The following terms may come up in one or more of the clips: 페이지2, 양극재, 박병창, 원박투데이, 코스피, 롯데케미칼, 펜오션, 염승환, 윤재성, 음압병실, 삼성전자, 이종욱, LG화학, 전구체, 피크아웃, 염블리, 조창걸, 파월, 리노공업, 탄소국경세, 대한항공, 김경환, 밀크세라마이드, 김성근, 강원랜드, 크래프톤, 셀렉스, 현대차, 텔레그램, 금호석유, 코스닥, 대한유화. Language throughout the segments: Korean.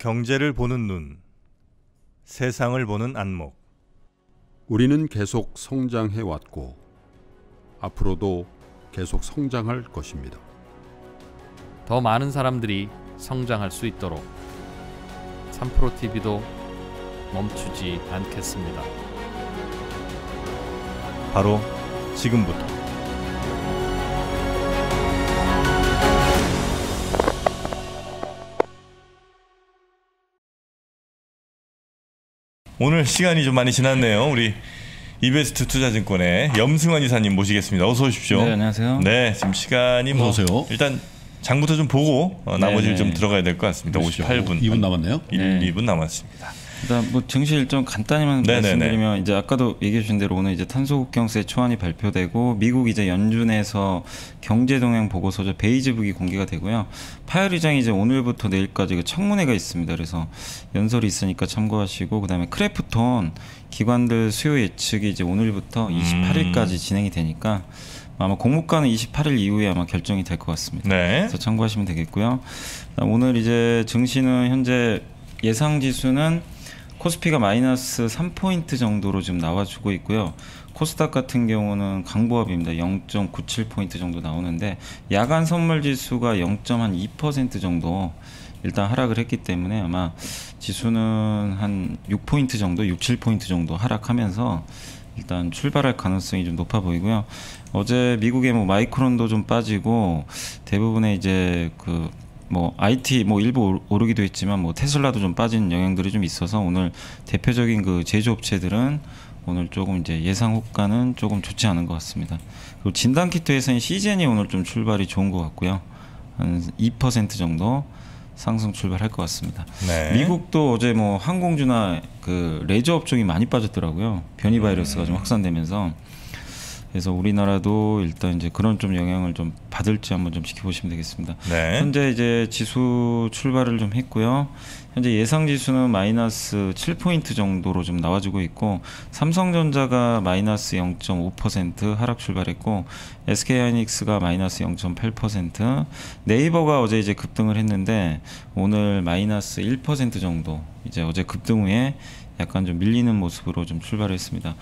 경제를 보는 눈, 세상을 보는 안목. 우리는 계속 성장해왔고 앞으로도 계속 성장할 것입니다. 더 많은 사람들이 성장할 수 있도록 3프로TV도 멈추지 않겠습니다. 바로 지금부터. 오늘 시간이 좀 많이 지났네요. 우리 이베스트 투자증권의 염승환 이사님 모시겠습니다. 어서 오십시오. 네, 안녕하세요. 네, 지금 시간이 뭐 일단 장부터 좀 보고 나머지를 좀 들어가야 될 것 같습니다. 그러시죠. 58분. 2분 남았네요. 2분 남았습니다. 일단 뭐 증시 일정 간단히만 말씀드리면 이제 아까도 얘기해 주신 대로 오늘 이제 탄소국경세 초안이 발표되고 미국 이제 연준에서 경제 동향 보고서죠 베이지북이 공개가 되고요. 파월 의장이 이제 오늘부터 내일까지 그 청문회가 있습니다. 그래서 연설이 있으니까 참고하시고 그다음에 크래프톤 기관들 수요 예측이 이제 오늘부터 28일까지 진행이 되니까 아마 공모가는 28일 이후에 아마 결정이 될 것 같습니다. 네. 그래서 참고하시면 되겠고요. 오늘 이제 증시는 현재 예상 지수는 코스피가 마이너스 3포인트 정도로 지금 나와주고 있고요. 코스닥 같은 경우는 강보합입니다. 0.97포인트 정도 나오는데 야간 선물지수가 0.2% 정도 일단 하락을 했기 때문에 아마 지수는 한 6포인트 정도, 6, 7포인트 정도 하락하면서 일단 출발할 가능성이 좀 높아 보이고요. 어제 미국의 뭐 마이크론도 좀 빠지고 대부분의 이제 그 뭐 IT 뭐 일부 오르기도 했지만 뭐 테슬라도 좀 빠진 영향들이 좀 있어서 오늘 대표적인 그 제조업체들은 오늘 조금 이제 예상 호가는 조금 좋지 않은 것 같습니다. 그리고 진단 키트 회사인 CGN이 오늘 좀 출발이 좋은 것 같고요. 한 2% 정도 상승 출발할 것 같습니다. 네. 미국도 어제 뭐 항공주나 그 레저 업종이 많이 빠졌더라고요. 변이 바이러스가 좀 확산되면서. 그래서 우리나라도 일단 이제 그런 좀 영향을 좀 받을지 한번 좀 지켜보시면 되겠습니다. 네. 현재 이제 지수 출발을 좀 했고요. 현재 예상 지수는 마이너스 7포인트 정도로 좀 나와주고 있고 삼성전자가 마이너스 0.5% 하락 출발했고 SK하이닉스가 마이너스 0.8% 네이버가 어제 이제 급등을 했는데 오늘 마이너스 1% 정도 이제 어제 급등 후에 약간 좀 밀리는 모습으로 좀 출발했습니다.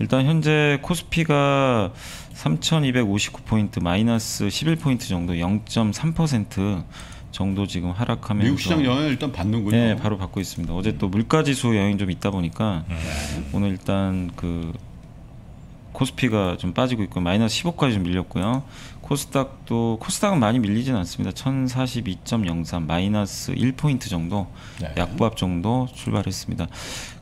일단 현재 코스피가 3,259포인트 마이너스 11포인트 정도 0.3% 정도 지금 하락하면서 미국 시장 영향을 일단 받는군요. 네, 바로 받고 있습니다. 어제 또 물가지수 영향이 좀 있다 보니까 오늘 일단 그 코스피가 좀 빠지고 있고 마이너스 15까지 좀 밀렸고요. 코스닥도 코스닥은 많이 밀리진 않습니다. 1042.03 마이너스 1포인트 정도 약보합 정도 출발했습니다.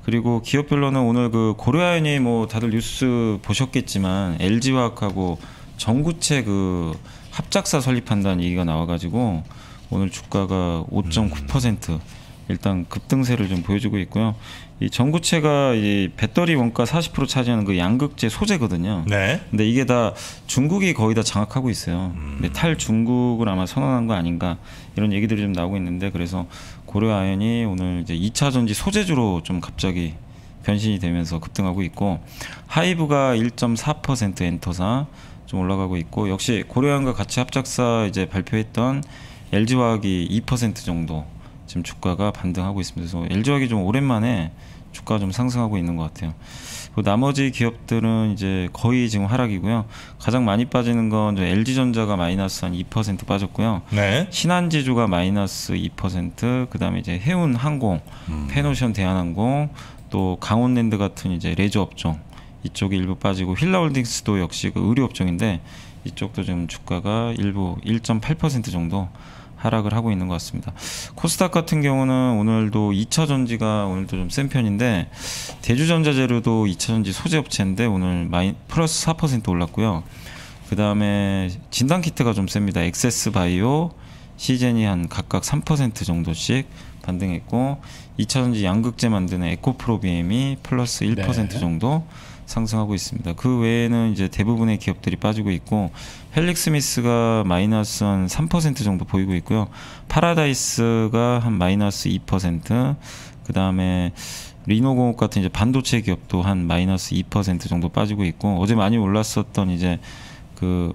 그리고 기업별로는 오늘 그 고려아연이 뭐 다들 뉴스 보셨겠지만 LG화학하고 전구체 그 합작사 설립한다는 얘기가 나와가지고 오늘 주가가 5.9% 일단 급등세를 좀 보여주고 있고요. 이 전구체가 이 배터리 원가 40% 차지하는 그 양극재 소재거든요. 네. 근데 이게 다 중국이 거의 다 장악하고 있어요. 근데 탈중국을 아마 선언한 거 아닌가 이런 얘기들이 좀 나오고 있는데 그래서 고려아연이 오늘 이제 2차 전지 소재주로 좀 갑자기 변신이 되면서 급등하고 있고 하이브가 1.4% 엔터사 좀 올라가고 있고 역시 고려아연과 같이 합작사 이제 발표했던 LG화학이 2% 정도 지금 주가가 반등하고 있습니다. 그래서 LG화학이 좀 오랜만에 주가가 좀 상승하고 있는 것 같아요. 그리고 나머지 기업들은 이제 거의 지금 하락이고요. 가장 많이 빠지는 건 LG전자가 마이너스 한 2% 빠졌고요. 네. 신한지주가 마이너스 2%, 그 다음에 이제 해운항공, 펜오션 대한항공, 또 강원랜드 같은 이제 레저 업종 이쪽이 일부 빠지고 힐라홀딩스도 역시 그 의류 업종인데 이쪽도 지금 주가가 일부 1.8% 정도 하락을 하고 있는 것 같습니다. 코스닥 같은 경우는 오늘도 2차 전지가 오늘도 좀 센 편인데 대주전자재료도 2차 전지 소재업체인데 오늘 플러스 4% 올랐고요. 그 다음에 진단키트가 좀 셉니다. 엑세스 바이오, 시젠이 한 각각 3% 정도씩 반등했고 2차 전지 양극재 만드는 에코프로비엠이 플러스 1% 정도 상승하고 있습니다. 그 외에는 이제 대부분의 기업들이 빠지고 있고 헬릭스미스가 마이너스 한 3% 정도 보이고 있고요. 파라다이스가 한 마이너스 2%, 그 다음에 리노공업 같은 이제 반도체 기업도 한 마이너스 2% 정도 빠지고 있고 어제 많이 올랐었던 이제 그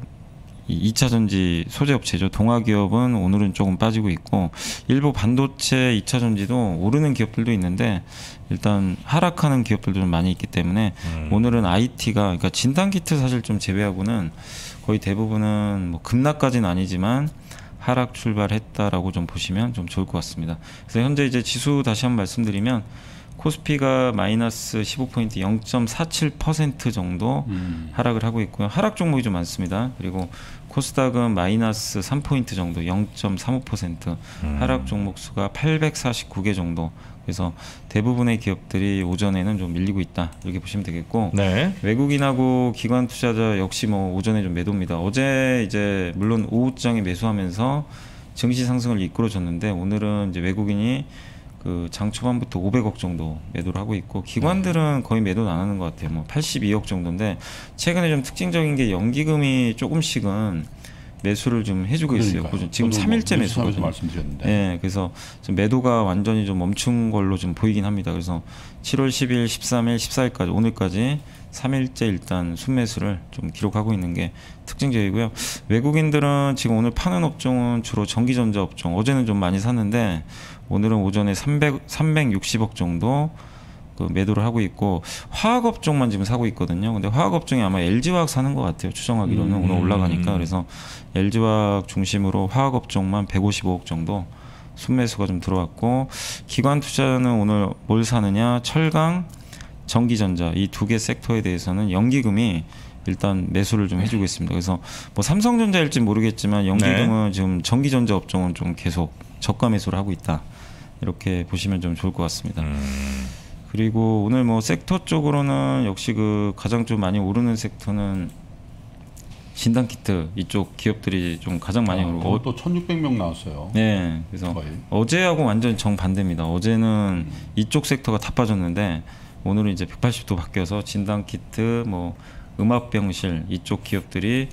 이 2차전지 소재업체죠. 동화기업은 오늘은 조금 빠지고 있고, 일부 반도체 2차전지도 오르는 기업들도 있는데 일단 하락하는 기업들도 좀 많이 있기 때문에 오늘은 IT가, 그러니까 진단키트 사실 좀 제외하고는 거의 대부분은 뭐 급락까지는 아니지만 하락 출발했다라고 좀 보시면 좀 좋을 것 같습니다. 그래서 현재 이제 지수 다시 한번 말씀드리면 코스피가 마이너스 15포인트 0.47% 정도 하락을 하고 있고요. 하락 종목이 좀 많습니다. 그리고 코스닥은 마이너스 3포인트 정도 0.35% 하락 종목 수가 849개 정도. 그래서 대부분의 기업들이 오전에는 좀 밀리고 있다, 이렇게 보시면 되겠고, 네. 외국인하고 기관 투자자 역시 뭐 오전에 좀 매도입니다. 어제 이제 물론 오후장에 매수하면서 증시 상승을 이끌어줬는데 오늘은 이제 외국인이 그 장 초반부터 500억 정도 매도를 하고 있고, 기관들은 거의 매도는 안 하는 것 같아요. 뭐 82억 정도인데 최근에 좀 특징적인 게 연기금이 조금씩은 매수를 좀 해주고 있어요. 그러니까요. 지금 3일째 매수거든요. 말씀드렸는데. 예, 그래서 좀 매도가 완전히 좀 멈춘 걸로 좀 보이긴 합니다. 그래서 7월 10일, 13일, 14일까지 오늘까지 3일째 일단 순매수를 좀 기록하고 있는 게 특징적이고요. 외국인들은 지금 오늘 파는 업종은 주로 전기전자 업종, 어제는 좀 많이 샀는데 오늘은 오전에 360억 정도 그 매도를 하고 있고, 화학업 종만 지금 사고 있거든요. 근데 화학업 종이 아마 LG화학 사는 것 같아요. 추정하기로는 오늘 올라가니까. 그래서 LG화학 중심으로 화학업 종만 155억 정도 순매수가 좀 들어왔고, 기관 투자는 오늘 뭘 사느냐, 철강, 전기전자 이 두 개 섹터에 대해서는 연기금이 일단 매수를 좀 해주고 있습니다. 그래서 뭐 삼성전자일지 모르겠지만 연기금은, 네. 지금 전기전자 업종은 좀 계속 저가 매수를 하고 있다, 이렇게 보시면 좀 좋을 것 같습니다. 그리고 오늘 뭐 섹터 쪽으로는 역시 그 가장 좀 많이 오르는 섹터는 진단키트 이쪽 기업들이 좀 가장 많이 오르고, 또 1,600명 나왔어요. 네, 그래서 거의. 어제하고 완전 정반대입니다. 어제는 이쪽 섹터가 다 빠졌는데 오늘은 이제 180도 바뀌어서 진단키트, 뭐 음압병실 이쪽 기업들이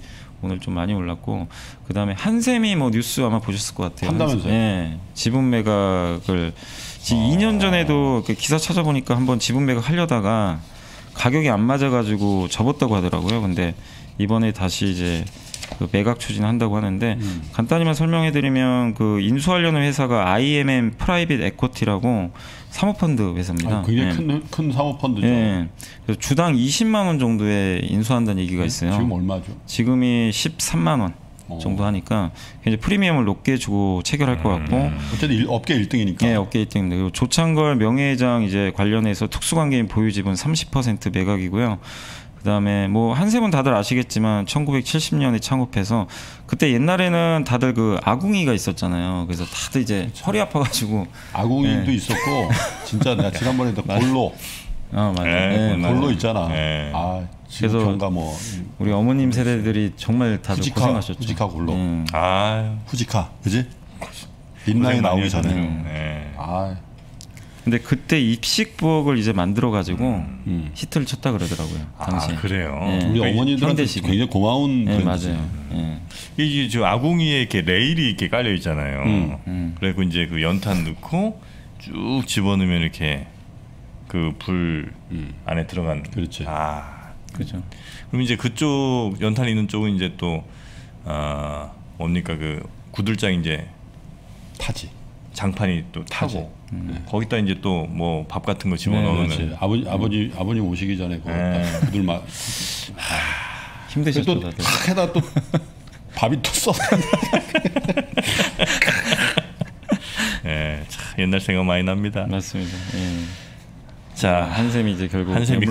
오늘 좀 많이 올랐고, 그 다음에 한샘이 뭐 뉴스 아마 보셨을 것 같아요. 한다면서요? 네, 지분 매각을 지금 2년 전에도 그 기사 찾아보니까 한번 지분 매각 하려다가 가격이 안 맞아가지고 접었다고 하더라고요. 근데 이번에 다시 이제 그 매각 추진한다고 하는데 간단히만 설명해드리면 그 인수하려는 회사가 IMM Private E라고 사모펀드 회사입니다. 아, 굉장히 큰 사모펀드죠. 예. 그래서 주당 20만 원 정도에 인수한다는 얘기가 있어요. 지금 얼마죠? 지금이 13만 원 정도 하니까 굉장히 프리미엄을 높게 주고 체결할 것 같고, 어쨌든 업계 1등이니까. 예, 업계 1등입니다. 그리고 조창걸 명예회장 이제 관련해서 특수관계인 보유지분 30% 매각이고요. 그 다음에 뭐 한샘은 다들 아시겠지만 1970년에 창업해서 그때 옛날에는 다들 그 아궁이가 있었잖아요. 그래서 다들 이제 그쵸. 허리 아파가지고 아궁이도 네. 있었고 진짜 내가 지난번에 볼로 맞아요. 네, 볼로 있잖아. 에이. 아 그래서 뭐 우리 어머님 세대들이 정말 다들 후지카, 고생하셨죠. 후지카 골로. 아 후지카 그지? 린라인 나오기 전에. 아. 근데 그때 입식 부엌을 이제 만들어 가지고 히트를 쳤다 그러더라고요. 당시에. 아 그래요. 예. 우리 어머니들한테 굉장히 고마운. 예, 맞아요. 예. 이게 저 아궁이에 이렇게 레일이 이렇게 깔려 있잖아요. 그리고 이제 그 연탄 넣고 쭉 집어넣으면 이렇게 그 불 안에 들어간. 그렇죠. 아 그렇죠. 그럼 이제 그쪽 연탄 있는 쪽은 이제 또 뭡니까 그 구들장 이제 타지. 장판이 또 타고. 네. 거기다 이제 또 뭐 밥 같은 거 집어넣으면 네, 아버님 오시기 전에 그들 막 힘드셨죠. 또 탁 해다 또 밥이 또 써. 예, 참 옛날 생각 많이 납니다. 맞습니다. 예. 자 한샘이 이제 결국 한샘이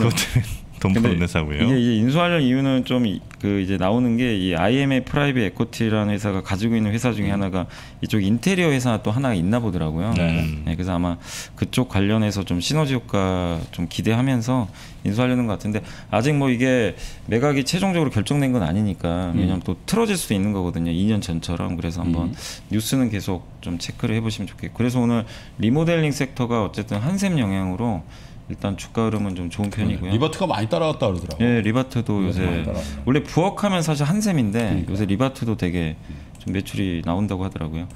돈 버는 회사고요. 이게 인수하려는 이유는 좀 그 이제 나오는 게 이 IMF 프라이빗 에코티라는 회사가 가지고 있는 회사 중에 하나가 이쪽 인테리어 회사 또 하나가 있나 보더라고요. 네. 네, 그래서 아마 그쪽 관련해서 좀 시너지 효과 좀 기대하면서 인수하려는 것 같은데 아직 뭐 이게 매각이 최종적으로 결정된 건 아니니까 왜냐면 또 틀어질 수도 있는 거거든요. 2년 전처럼. 그래서 한번 뉴스는 계속 좀 체크를 해보시면 좋겠고, 그래서 오늘 리모델링 섹터가 어쨌든 한샘 영향으로 일단 주가 흐름은 좀 좋은 편이고요. 리바트가 많이 따라갔다 그러더라고요. 예, 리바트도 요새 원래 부엌하면 사실 한샘인데 그러니까. 요새 리바트도 되게 좀 매출이 나온다고 하더라고요.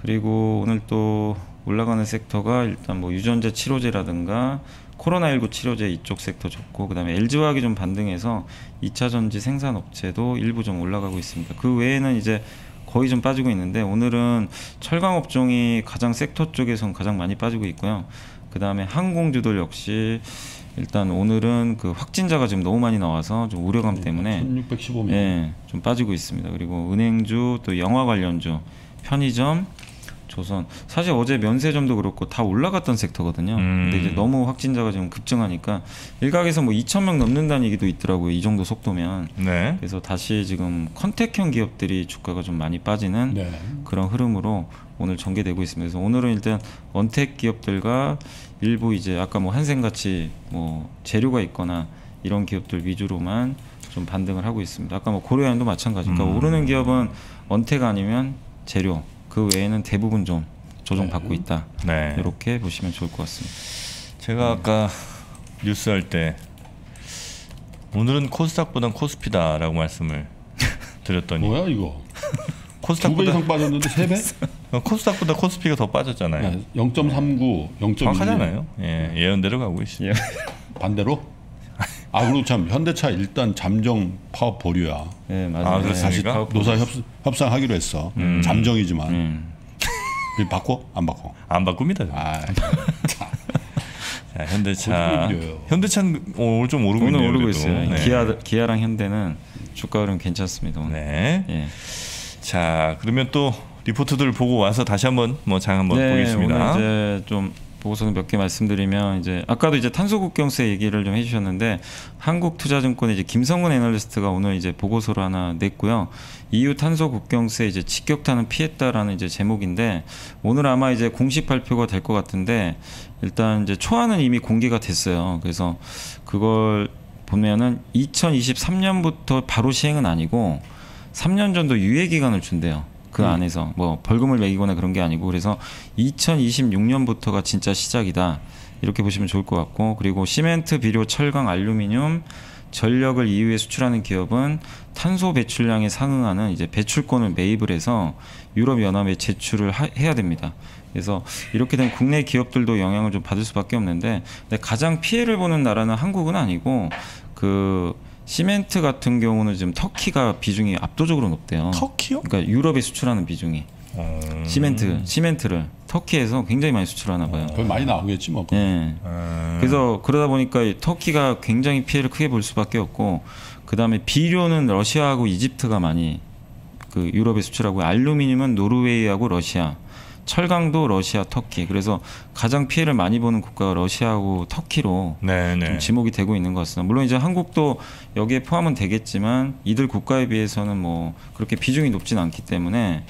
그리고 오늘 또 올라가는 섹터가 일단 뭐 유전자 치료제라든가 코로나19 치료제 이쪽 섹터 좋고, 그 다음에 LG화학이 좀 반등해서 2차전지 생산업체도 일부 좀 올라가고 있습니다. 그 외에는 이제 거의 좀 빠지고 있는데, 오늘은 철강업종이 가장 섹터 쪽에선 가장 많이 빠지고 있고요. 그 다음에 항공주들 역시 일단 오늘은 그 확진자가 지금 너무 많이 나와서 좀 우려감 때문에 1615명. 예, 좀 빠지고 있습니다. 그리고 은행주, 또 영화 관련주, 편의점, 조선, 사실 어제 면세점도 그렇고 다 올라갔던 섹터거든요. 근데 이제 너무 확진자가 지금 급증하니까 일각에서 뭐 2,000명 넘는다는 얘기도 있더라고요. 이 정도 속도면. 네. 그래서 다시 지금 컨택형 기업들이 주가가 좀 많이 빠지는, 네, 그런 흐름으로 오늘 전개되고 있습니다. 그래서 오늘은 일단 언택 기업들과 일부 이제 아까 뭐 한센같이 뭐 재료가 있거나 이런 기업들 위주로만 좀 반등을 하고 있습니다. 아까 뭐 고려양도 마찬가지니까, 그러니까 오르는 기업은 언택 아니면 재료, 그 외에는 대부분 좀 조정받고 있다. 네. 이렇게 보시면 좋을 것 같습니다. 제가 아까 뉴스 할 때 오늘은 코스닥보단 코스피다 라고 말씀을 드렸더니 뭐야 이거? 코스닥보다 2배 이상 빠졌는데 3배? 코스닥보다 코스피가 더 빠졌잖아요. 0.39, 0.2 정확하잖아요. 예, 예언대로 가고 있습니다. 반대로? 아, 그리고 참 현대차 일단 잠정 파업 보류야. 네, 맞아요. 아, 그래서 다시 노사 협상하기로 했어. 잠정이지만. 바꿔? 안 바꿔? 안 바꿉니다. 아, 자, 현대차는 오늘 좀 오르고 있네요. 오르고 있어요. 네. 기아랑 현대는 주가 흐름 괜찮습니다. 오늘. 네. 예. 자, 그러면 또 리포트들 보고 와서 다시 한번 뭐 장 한번, 네, 보겠습니다. 오늘 이제 좀 보고서는 몇 개 말씀드리면, 이제 아까도 이제 탄소국경세 얘기를 좀 해주셨는데, 한국투자증권의 이제 김성근 애널리스트가 오늘 이제 보고서를 하나 냈고요. EU 탄소국경세 이제 직격탄은 피했다라는 이제 제목인데, 오늘 아마 이제 공식 발표가 될 것 같은데, 일단 이제 초안은 이미 공개가 됐어요. 그래서 그걸 보면은 2023년부터 바로 시행은 아니고 3년 전도 유예 기간을 준대요. 그 안에서 뭐 벌금을 매기거나 그런 게 아니고, 그래서 2026년부터가 진짜 시작이다 이렇게 보시면 좋을 것 같고, 그리고 시멘트, 비료, 철강, 알루미늄, 전력을 EU에 수출하는 기업은 탄소 배출량에 상응하는 이제 배출권을 매입을 해서 유럽연합에 제출을 해야 됩니다. 그래서 이렇게 된 국내 기업들도 영향을 좀 받을 수밖에 없는데, 근데 가장 피해를 보는 나라는 한국은 아니고, 그 시멘트 같은 경우는 지금 터키가 비중이 압도적으로 높대요. 터키요? 그러니까 유럽에 수출하는 비중이. 시멘트를 터키에서 굉장히 많이 수출하나 봐요. 그걸 많이 나오겠지 뭐. 네. 그래서 그러다 보니까 터키가 굉장히 피해를 크게 볼 수밖에 없고, 그 다음에 비료는 러시아하고 이집트가 많이 그 유럽에 수출하고, 알루미늄은 노르웨이하고 러시아, 철강도 러시아, 터키. 그래서 가장 피해를 많이 보는 국가가 러시아하고 터키로, 네네, 좀 지목이 되고 있는 것 같습니다. 물론 이제 한국도 여기에 포함은 되겠지만 이들 국가에 비해서는 뭐 그렇게 비중이 높진 않기 때문에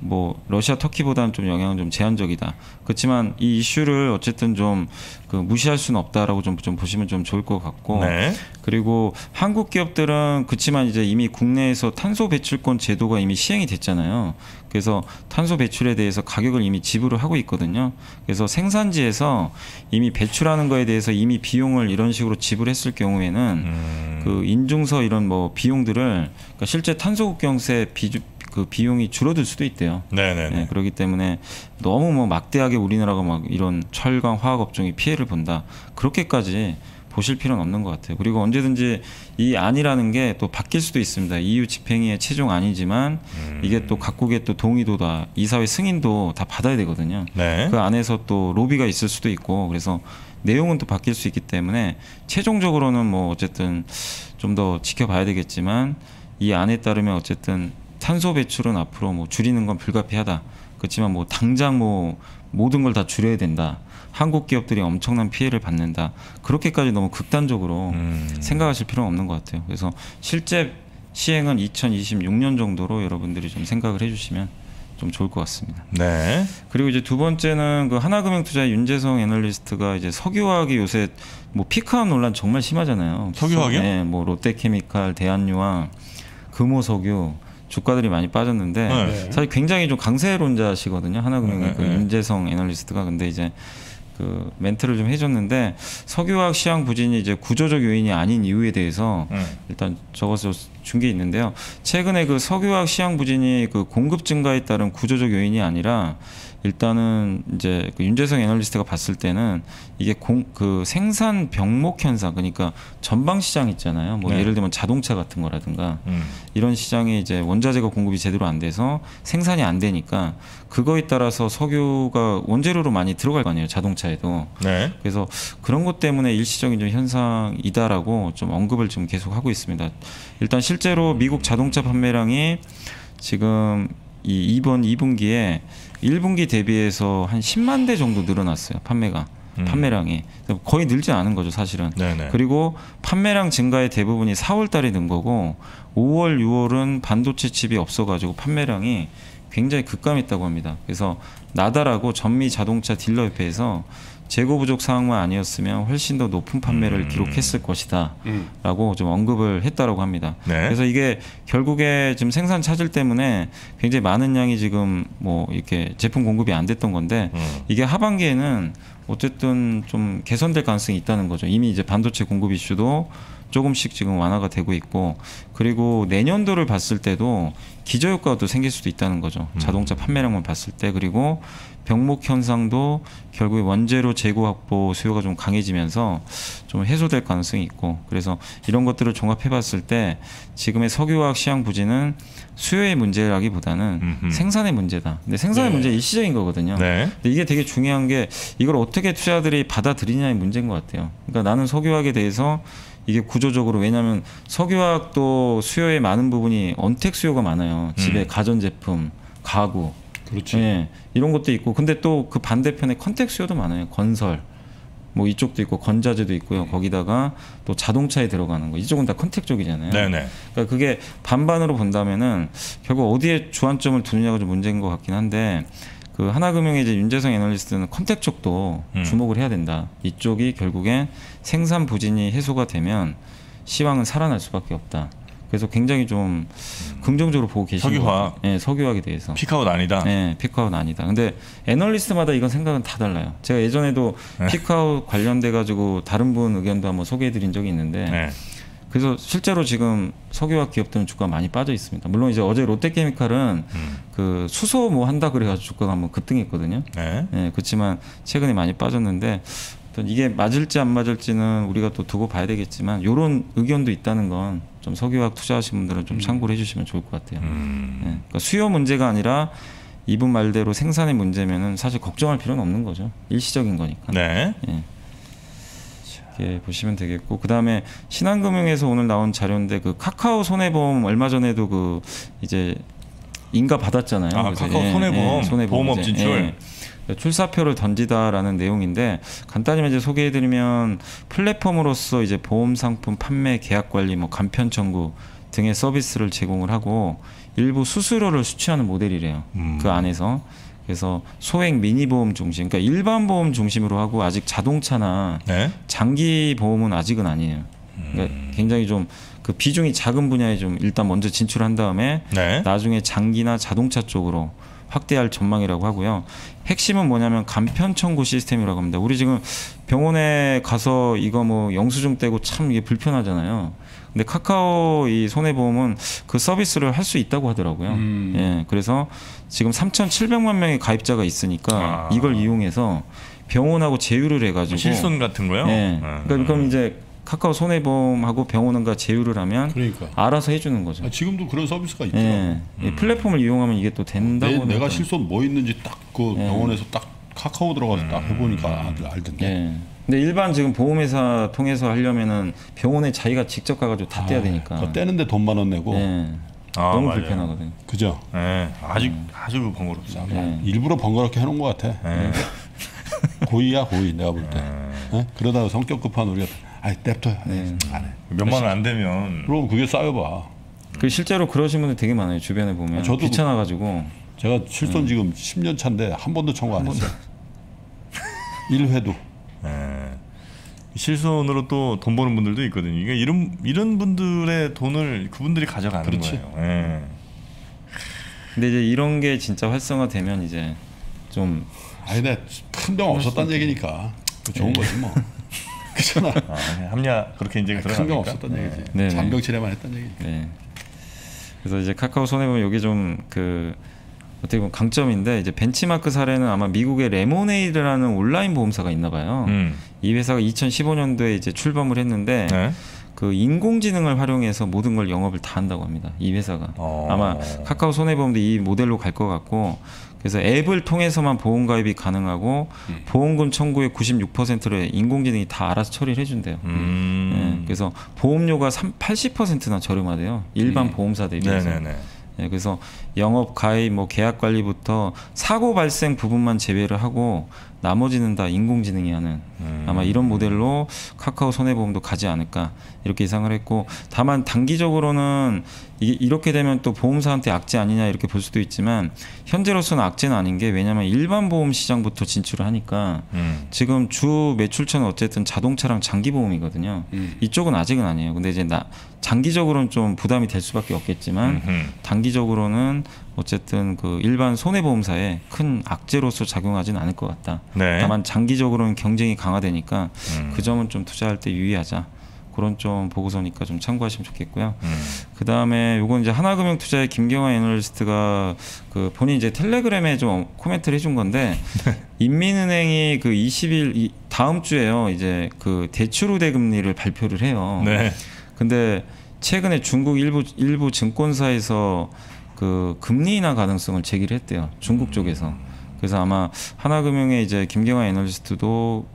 뭐 러시아, 터키보다는 좀 영향은 좀 제한적이다. 그렇지만 이 이슈를 어쨌든 좀 그 무시할 수는 없다라고 좀 보시면 좀 좋을 것 같고, 네. 그리고 한국 기업들은 그렇지만 이제 이미 국내에서 탄소 배출권 제도가 이미 시행이 됐잖아요. 그래서 탄소 배출에 대해서 가격을 이미 지불을 하고 있거든요. 그래서 생산지에서 이미 배출하는 거에 대해서 이미 비용을 이런 식으로 지불했을 경우에는 그 인증서 이런 뭐 비용들을, 그러니까 실제 탄소국경세 그 비용이 줄어들 수도 있대요. 네네네. 네, 그렇기 때문에 너무 뭐 막대하게 우리나라가 막 이런 철강, 화학 업종이 피해를 본다 그렇게까지 보실 필요는 없는 것 같아요. 그리고 언제든지 이 안이라는 게 또 바뀔 수도 있습니다. EU 집행위의 최종 안이지만 이게 또 각국의 또 동의도 다, 이사회 승인도 다 받아야 되거든요. 네. 그 안에서 또 로비가 있을 수도 있고, 그래서 내용은 또 바뀔 수 있기 때문에 최종적으로는 뭐 어쨌든 좀 더 지켜봐야 되겠지만, 이 안에 따르면 어쨌든 탄소 배출은 앞으로 뭐 줄이는 건 불가피하다. 그렇지만 뭐 당장 뭐 모든 걸 다 줄여야 된다, 한국 기업들이 엄청난 피해를 받는다, 그렇게까지 너무 극단적으로 생각하실 필요는 없는 것 같아요. 그래서 실제 시행은 2026년 정도로 여러분들이 좀 생각을 해주시면 좀 좋을 것 같습니다. 네. 그리고 이제 두 번째는 그 하나금융투자의 윤재성 애널리스트가 이제 석유화학이 요새 뭐 피크아웃 논란 정말 심하잖아요. 석유화학이요? 네, 뭐 롯데케미칼, 대한유화, 금호석유 주가들이 많이 빠졌는데, 네, 사실 굉장히 좀 강세론자시거든요. 하나금융의, 네, 그 윤재성 애널리스트가. 근데 이제 그 멘트를 좀 해줬는데, 석유화학 시황 부진이 이제 구조적 요인이 아닌 이유에 대해서 일단 적어서 준 게 있는데요. 최근에 그 석유화학 시황 부진이 그 공급 증가에 따른 구조적 요인이 아니라 일단은 이제 그 윤재성 애널리스트가 봤을 때는 이게 그 생산 병목 현상, 그러니까 전방 시장 있잖아요. 뭐 예를 들면 자동차 같은 거라든가 이런 시장에 이제 원자재가 공급이 제대로 안 돼서 생산이 안 되니까 그거에 따라서 석유가 원재료로 많이 들어갈 거 아니에요, 자동차에도. 네. 그래서 그런 것 때문에 일시적인 좀 현상이다라고 좀 언급을 좀 계속 하고 있습니다. 일단 실제로 미국 자동차 판매량이 지금 이 이번 2분기에 1분기 대비해서 한 10만 대 정도 늘어났어요, 판매가. 판매량이 거의 늘지 않은 거죠, 사실은. 네네. 그리고 판매량 증가의 대부분이 4월 달에 는 거고 5월, 6월은 반도체 칩이 없어가지고 판매량이 굉장히 급감했다고 합니다. 그래서 나다라고 전미 자동차 딜러협회에서 재고 부족 상황만 아니었으면 훨씬 더 높은 판매를 기록했을 것이다 라고 좀 언급을 했다라고 합니다. 네. 그래서 이게 결국에 지금 생산 차질 때문에 굉장히 많은 양이 지금 뭐 이렇게 제품 공급이 안 됐던 건데 이게 하반기에는 어쨌든 좀 개선될 가능성이 있다는 거죠. 이미 이제 반도체 공급 이슈도 조금씩 지금 완화가 되고 있고, 그리고 내년도를 봤을 때도 기저효과도 생길 수도 있다는 거죠. 자동차 판매량만 봤을 때. 그리고 병목 현상도 결국에 원재료 재고 확보 수요가 좀 강해지면서 좀 해소될 가능성이 있고, 그래서 이런 것들을 종합해 봤을 때 지금의 석유화학 시장 부진은 수요의 문제라기보다는 생산의 문제다. 근데 생산의 문제는 일시적인 거거든요. 네. 근데 이게 되게 중요한 게 이걸 어떻게 투자자들이 받아들이냐의 문제인 것 같아요. 그러니까 나는 석유화학에 대해서 이게 구조적으로, 왜냐하면 석유화학도 수요의 많은 부분이 언택 수요가 많아요. 집에 가전제품, 가구, 그렇죠. 예, 이런 것도 있고, 근데 또 그 반대편에 컨택 수요도 많아요. 건설 뭐 이쪽도 있고, 건자재도 있고요. 거기다가 또 자동차에 들어가는 거, 이쪽은 다 컨택 쪽이잖아요. 네네. 그러니까 그게 반반으로 본다면은 결국 어디에 주안점을 두느냐가 좀 문제인 것 같긴 한데, 그 하나금융의 이제 윤재성 애널리스트는 컨택 쪽도 주목을 해야 된다. 이쪽이 결국엔 생산 부진이 해소가 되면 시황은 살아날 수밖에 없다. 그래서 굉장히 좀 긍정적으로 보고 계시는 석유화학. 예, 석유화학에 대해서. 피크아웃 아니다. 예, 피크아웃 아니다. 근데 애널리스트마다 이건 생각은 다 달라요. 제가 예전에도 피크아웃 관련돼 가지고 다른 분 의견도 한번 소개해 드린 적이 있는데. 네. 그래서 실제로 지금 석유화학 기업들은 주가가 많이 빠져 있습니다. 물론 이제 어제 롯데케미칼은 그 수소 뭐 한다 그래가지고 주가가 한번 급등했거든요. 네. 네, 그렇지만 최근에 많이 빠졌는데 이게 맞을지 안 맞을지는 우리가 또 두고 봐야 되겠지만, 이런 의견도 있다는 건 좀 석유화학 투자하시는 분들은 좀 참고를 해주시면 좋을 것 같아요. 네, 그러니까 수요 문제가 아니라 이분 말대로 생산의 문제면은 사실 걱정할 필요는 없는 거죠. 일시적인 거니까. 네. 네. 예, 보시면 되겠고, 그 다음에 신한금융에서 오늘 나온 자료인데, 그 카카오 손해보험 얼마 전에도 그 이제 인가 받았잖아요. 아, 카카오 손해보험, 보험업 진출. 예, 출사표를 던지다라는 내용인데, 간단히 이제 소개해드리면 플랫폼으로서 이제 보험 상품 판매, 계약 관리, 뭐 간편 청구 등의 서비스를 제공을 하고 일부 수수료를 수취하는 모델이래요. 그 안에서. 그래서 소액 미니보험 중심, 그러니까 일반 보험 중심으로 하고, 아직 자동차나 네? 장기 보험은 아직은 아니에요. 그러니까 굉장히 좀 그 비중이 작은 분야에 좀 일단 먼저 진출한 다음에 네? 나중에 장기나 자동차 쪽으로 확대할 전망이라고 하고요. 핵심은 뭐냐면 간편 청구 시스템이라고 합니다. 우리 지금 병원에 가서 이거 뭐 영수증 떼고 참 이게 불편하잖아요. 근데 카카오 이 손해보험은 그 서비스를 할 수 있다고 하더라고요. 예, 그래서 지금 3,700만 명의 가입자가 있으니까 이걸 이용해서 병원하고 제휴를 해가지고 실손 같은 거요? 예, 그러니까 이제 카카오 손해보험하고 병원과 제휴를 하면 그러니까. 알아서 해주는 거죠. 아, 지금도 그런 서비스가 있죠. 예, 플랫폼을 이용하면 이게 또 된다고. 내가 실손 뭐 있는지 딱 그 병원에서 딱 카카오 들어가서 딱 해보니까 알던데. 예. 근데 일반 지금 보험회사 통해서 하려면은 병원에 자기가 직접 가가지고 다 떼야 되니까. 저 떼는데 돈 만 원 내고. 네. 아, 너무 맞아요. 불편하거든요. 그죠? 네. 아주 번거롭죠. 네. 일부러 번거롭게 해놓은 것 같아. 네. 고의야, 고의. 내가 볼 때. 네? 그러다가 성격 급한 우리가 아이 냅둬. 네. 안 해. 몇만 원 안 되면. 그럼 그게 쌓여봐. 그 실제로 그러신 분들 되게 많아요, 주변에 보면. 저도 귀찮아가지고. 제가 실손 지금 10년 차인데 한 번도 청구 안 했어요. 1회도. 예. 실손으로 또 돈 버는 분들도 있거든요. 그러니까 이런 분들의 돈을 그분들이 가져가는 거예요. 예. 근데 이제 이런 게 진짜 활성화되면 이제 좀 근데 큰 병 없었다는 얘기니까 좋은 거지 뭐. 그잖아. 합리화 그렇게 이제 큰 병 없었다는 얘기지. 네. 잔병 치레만 했다는 얘기니까. 네. 그래서 이제 카카오 손해보면 여기 좀 그 어떻게 보면 강점인데, 이제 벤치마크 사례는 아마 미국의 레모네이드라는 온라인 보험사가 있나봐요. 이 회사가 2015년도에 이제 출범을 했는데, 네. 그 인공지능을 활용해서 모든 걸 영업을 다 한다고 합니다. 이 회사가. 아마 카카오 손해보험도 이 모델로 갈 것 같고, 그래서 앱을 통해서만 보험 가입이 가능하고 보험금 청구의 96%를 인공지능이 다 알아서 처리를 해준대요. 네, 그래서 보험료가 80%나 저렴하대요. 일반 보험사들에 비해서. 네네네. 네, 그래서 영업, 가입, 뭐 계약 관리부터 사고 발생 부분만 제외를 하고 나머지는 다 인공지능이 하는 아마 이런 모델로 카카오 손해보험도 가지 않을까 이렇게 예상을 했고, 다만 단기적으로는 이렇게 되면 또 보험사한테 악재 아니냐 이렇게 볼 수도 있지만 현재로서는 악재는 아닌 게, 왜냐면 일반 보험 시장부터 진출을 하니까 지금 주 매출처는 어쨌든 자동차랑 장기보험이거든요. 이쪽은 아직은 아니에요. 근데 이제 장기적으로는 좀 부담이 될 수밖에 없겠지만 단기적으로는 어쨌든 그 일반 손해보험사에 큰 악재로서 작용하지는 않을 것 같다. 네. 다만 장기적으로는 경쟁이 강화되니까 그 점은 좀 투자할 때 유의하자. 그런 좀 보고서니까 좀 참고하시면 좋겠고요. 그 다음에 요건 이제 하나금융투자의 김경환 애널리스트가 그 본인 이제 텔레그램에 좀 코멘트를 해준 건데 인민은행이 그 20일 다음 주에요. 이제 그 대출 우대 금리를 발표를 해요. 네. 근데 최근에 중국 일부 증권사에서 그 금리 인하 가능성을 제기를 했대요. 중국 쪽에서. 그래서 아마 하나금융의 이제 김경환 애널리스트도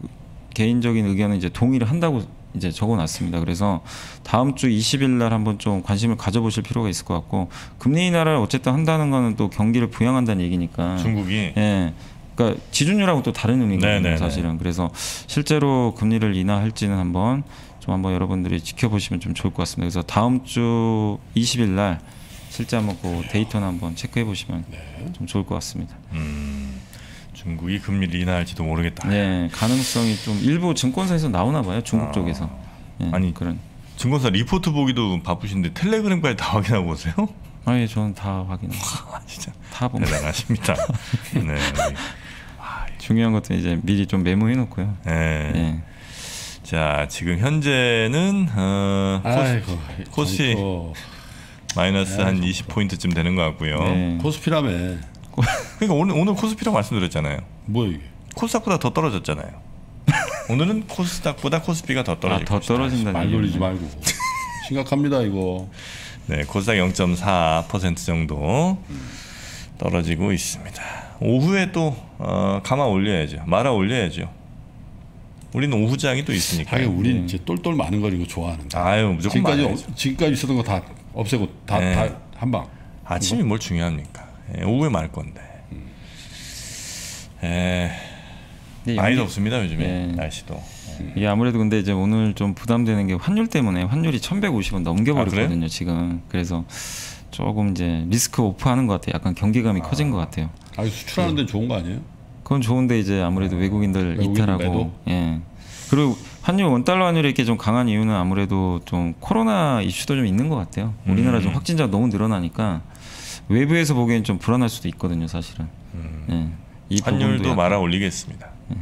개인적인 의견은 이제 동의를 한다고 이제 적어놨습니다. 그래서 다음 주 20일 날 한번 좀 관심을 가져보실 필요가 있을 것 같고, 금리 인하를 어쨌든 한다는 거는 또 경기를 부양한다는 얘기니까. 중국이. 예. 그러니까 지준율하고 또 다른 의미거든요, 사실은. 그래서 실제로 금리를 인하할지는 한번 여러분들이 지켜보시면 좀 좋을 것 같습니다. 그래서 다음 주 20일 날 실제 한번 그 데이터는 한번 체크해 보시면 네. 좀 좋을 것 같습니다. 중국이 금리를 인하할지도 모르겠다. 네, 가능성이 좀 일부 증권사에서 나오나 봐요. 중국 쪽에서. 네, 아니 그런 증권사 리포트 보기도 바쁘신데 텔레그램까지 다 확인하고 오세요? 아, 예, 저는 다 확인합니다. 진짜 다 봅니다. 대단하십니다. 네. 중요한 것도 이제 미리 좀 메모해 놓고요. 네. 네. 자, 지금 현재는 코스피 마이너스 한 20포인트쯤 되는 것 같고요. 네. 코스피라며. 그러니까 오늘 코스피라고 말씀드렸잖아요. 뭐야 이게? 코스닥보다 더 떨어졌잖아요. 오늘은 코스닥보다 코스피가 더 떨어질 더 떨어진다. 말 돌리지 말고. 심각합니다 이거. 네, 코스닥 0.4% 정도 떨어지고 있습니다. 오후에 또 감아 올려야죠. 말아 올려야죠. 우리는 오후장이 또 있으니까. 아니, 우리는 이제 똘똘 많은 걸 이거 좋아하는데. 아유, 무조건 많아야죠. 지금까지 있었던 거 다 없애고 다 한 방. 아침이 뭘 중요합니까? 예, 오후에 말 건데. 예, 많이 덥습니다 요즘에. 예. 날씨도. 예. 이게 아무래도 근데 이제 오늘 좀 부담되는 게 환율 때문에 환율이 1,150원 넘겨버렸거든요. 지금. 그래서 조금 이제 리스크 오프하는 것 같아요. 약간 경기감이 커진 것 같아요. 아, 수출하는 데는 좋은 거 아니에요? 그건 좋은데 이제 아무래도 외국인들 이탈하고 매도? 예. 그리고 환율 원달러 환율이 이렇게 좀 강한 이유는 아무래도 좀 코로나 이슈도 좀 있는 것 같아요. 우리나라 좀 확진자가 너무 늘어나니까 외부에서 보기엔 좀 불안할 수도 있거든요, 사실은. 예. 이 환율도 말아 올리겠습니다. 예.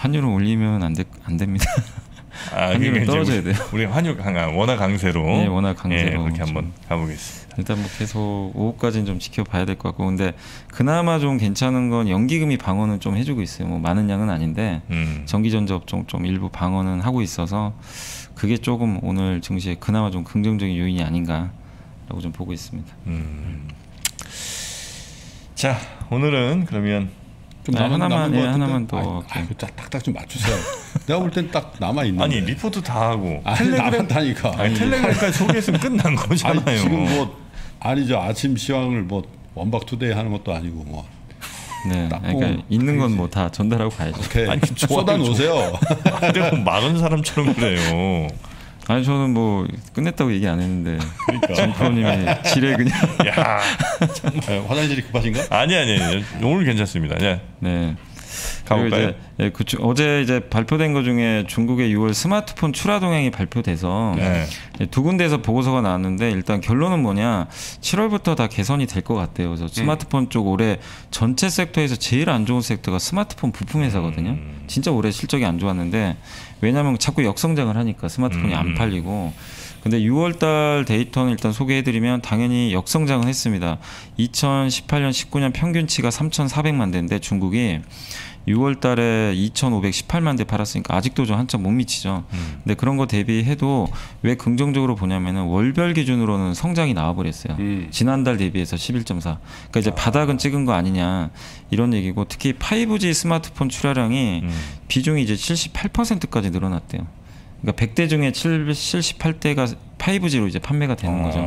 환율을 올리면 안 됩니다. 아, 환율은 떨어져야 돼요. 우리 환율 원화 강세로. 네, 원화 강세로. 예, 그렇게 한번 가보겠습니다. 일단 뭐 계속 오후까지는 좀 지켜봐야 될 것 같고, 근데 그나마 좀 괜찮은 건 연기금이 방어는 좀 해주고 있어요. 뭐 많은 양은 아닌데 전기전자 업종 좀 일부 방어는 하고 있어서 그게 조금 오늘 증시에 그나마 좀 긍정적인 요인이 아닌가라고 좀 보고 있습니다. 자, 오늘은 그러면. 좀 하나만 더. 딱딱 좀 맞추세요. 내가 볼 땐 딱 남아 있는. 아니 리포트 다 하고. 텔레그램 다니까. 텔레그램까지 소개했으면 끝난 거잖아요. 아니, 지금 뭐 아니죠. 아침 시황을 뭐 원박투데이 하는 것도 아니고 뭐. 네. 그러니까 있는 건 뭐 다 전달하고 가야죠. 오케이. 아니, 쏟아 놓으세요. 내가 막은 사람처럼 그래요. 아니 저는 뭐 끝냈다고 얘기 안 했는데 정프로님이 그러니까. 지뢰 그냥. 야, 정말. 화장실이 급하신가? 아니 오늘 괜찮습니다. 네. 네. 가볼까요? 예, 어제 이제 발표된 것 중에 중국의 6월 스마트폰 출하 동향이 발표돼서 네. 두 군데에서 보고서가 나왔는데 일단 결론은 뭐냐, 7월부터 다 개선이 될 것 같대요. 그래서 스마트폰 쪽 올해 전체 섹터에서 제일 안 좋은 섹터가 스마트폰 부품 회사거든요. 진짜 올해 실적이 안 좋았는데 왜냐하면 자꾸 역성장을 하니까 스마트폰이 안 팔리고 근데 6월달 데이터는 일단 소개해드리면 당연히 역성장은 했습니다. 2018년 19년 평균치가 3,400만 대인데 중국이 6월달에 2,518만 대 팔았으니까 아직도 좀 한참 못 미치죠. 근데 그런 거 대비해도 왜 긍정적으로 보냐면은 월별 기준으로는 성장이 나와버렸어요. 지난달 대비해서 11.4. 그러니까 이제 바닥은 찍은 거 아니냐 이런 얘기고, 특히 5G 스마트폰 출하량이 비중이 이제 78%까지 늘어났대요. 그러니까 100대 중에 78대가 5G로 이제 판매가 되는 거죠.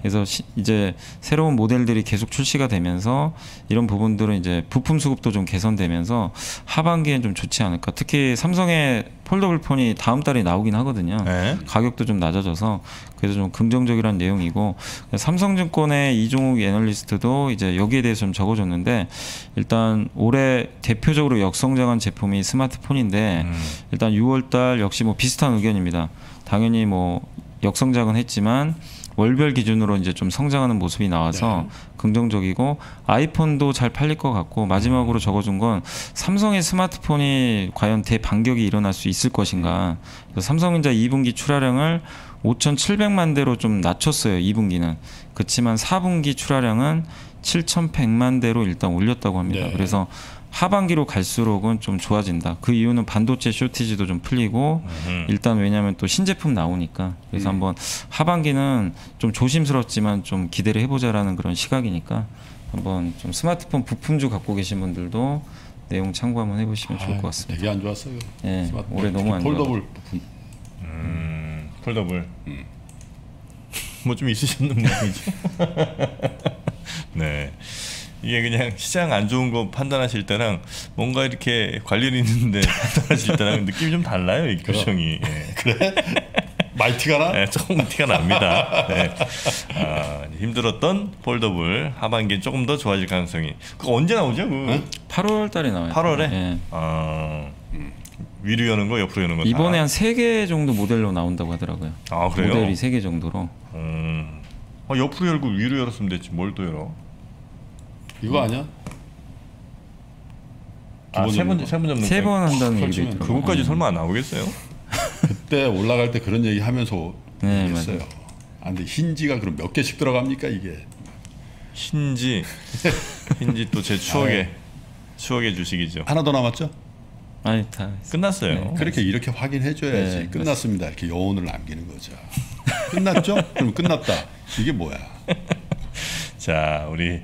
그래서 이제 새로운 모델들이 계속 출시가 되면서 이런 부분들은 이제 부품 수급도 좀 개선되면서 하반기엔 좀 좋지 않을까. 특히 삼성의 폴더블 폰이 다음 달에 나오긴 하거든요. 네. 가격도 좀 낮아져서 그래서 좀 긍정적이라는 내용이고, 삼성증권의 이종욱 애널리스트도 이제 여기에 대해서 좀 적어줬는데, 일단 올해 대표적으로 역성장한 제품이 스마트폰인데 일단 6월달 역시 뭐 비슷한 의견입니다. 당연히 뭐 역성장은 했지만 월별 기준으로 이제 좀 성장하는 모습이 나와서 네. 긍정적이고, 아이폰도 잘 팔릴 것 같고, 마지막으로 적어준 건 삼성의 스마트폰이 과연 대반격이 일어날 수 있을 것인가. 그래서 삼성전자 2분기 출하량을 5,700만 대로 좀 낮췄어요. 2분기는. 그렇지만 4분기 출하량은 7,100만 대로 일단 올렸다고 합니다. 네. 그래서 하반기로 갈수록은 좀 좋아진다. 그 이유는 반도체 쇼티지도 좀 풀리고 일단 왜냐하면 또 신제품 나오니까. 그래서 한번 하반기는 좀 조심스럽지만 좀 기대를 해보자라는 그런 시각이니까 한번 좀 스마트폰 부품주 갖고 계신 분들도 내용 참고 한번 해보시면 좋을 것 같습니다. 되게 안 좋았어요. 예, 올해 너무 안 좋았어요. 폴더블 부품. 폴더블. 뭐 좀 있으셨는 모양이죠. 네. 이게 그냥 시장 안 좋은 거 판단하실 때랑 뭔가 이렇게 관련이 있는데 판단하실 때랑 느낌이 좀 달라요. 이 교정이. 예. 그래? 많이 티가 나? 네, 조금 티가 납니다. 네. 아, 힘들었던 폴더블 하반기엔 조금 더 좋아질 가능성이. 그거 언제 나오죠? 그? 응? 8월 달에 나와요. 8월에? 네. 아, 위로 여는 거 옆으로 여는 거 이번에 한 3개 정도 모델로 나온다고 하더라고요. 아, 그래요? 모델이 3개 정도로. 아, 옆으로 열고 위로 열었으면 됐지 뭘 또 열어? 이거 아니야? 아, 세 번 한다는 얘기도 있더라고요. 그거까지 설마 안 나오겠어요? 그때 올라갈 때 그런 얘기 하면서 네, 했어요. 아, 근데 흰지가 그럼 몇 개씩 들어갑니까 이게? 흰지 또 제 추억의 주식이죠. 하나 더 남았죠? 아니 다 끝났어요. 네, 그렇게 이렇게 확인해줘야지. 네, 끝났습니다. 이렇게 여운을 남기는 거죠. 끝났죠? 그럼 끝났다. 이게 뭐야? 자, 우리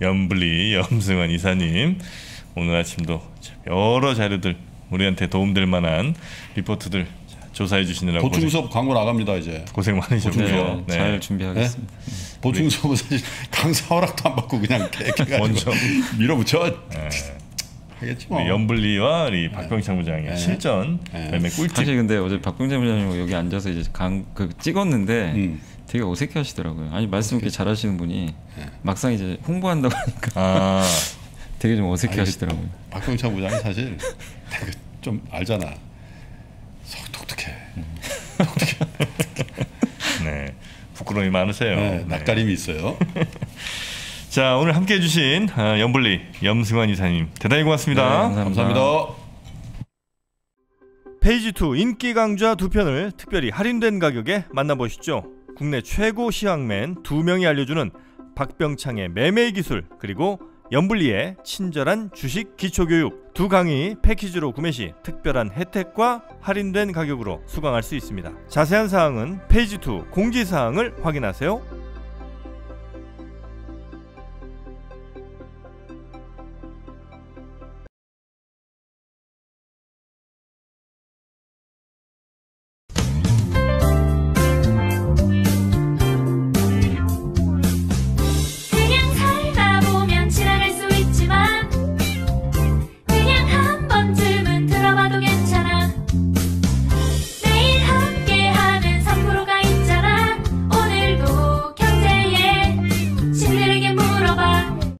염블리 염승환 이사님 오늘 아침도 여러 자료들 우리한테 도움될 만한 리포트들 조사해 주시느라고 보충수업 광고 나갑니다. 이제 고생 많으셨고요. 네, 네. 잘 준비하겠습니다. 네? 보충수업은 사실 강사 허락도 안 받고 그냥 먼저 밀어붙여 네. 하겠지 뭐. 우리 염블리와 우리 박병창 부장의 네. 실전 네. 매매 꿀팁. 사실 근데 어제 박병창 부장님 여기 앉아서 이제 그 찍었는데 되게 어색해 하시더라고요. 아니 말씀 이렇게 잘 하시는 분이 네. 막상 이제 홍보한다고 하니까 아. 되게 좀 어색해 하시더라고요. 박병창 부장이 사실 되게 좀 알잖아. 독특해. 네, 부끄러움이 많으세요. 네, 낯가림이 네. 있어요. 자, 오늘 함께해 주신 염블리 염승환 이사님 대단히 고맙습니다. 네, 감사합니다. 페이지2 인기 강좌 두 편을 특별히 할인된 가격에 만나보시죠. 국내 최고 시황맨 2명이 알려주는 박병창의 매매 기술, 그리고 염블리의 친절한 주식 기초교육, 두 강의 패키지로 구매 시 특별한 혜택과 할인된 가격으로 수강할 수 있습니다. 자세한 사항은 페이지2 공지사항을 확인하세요.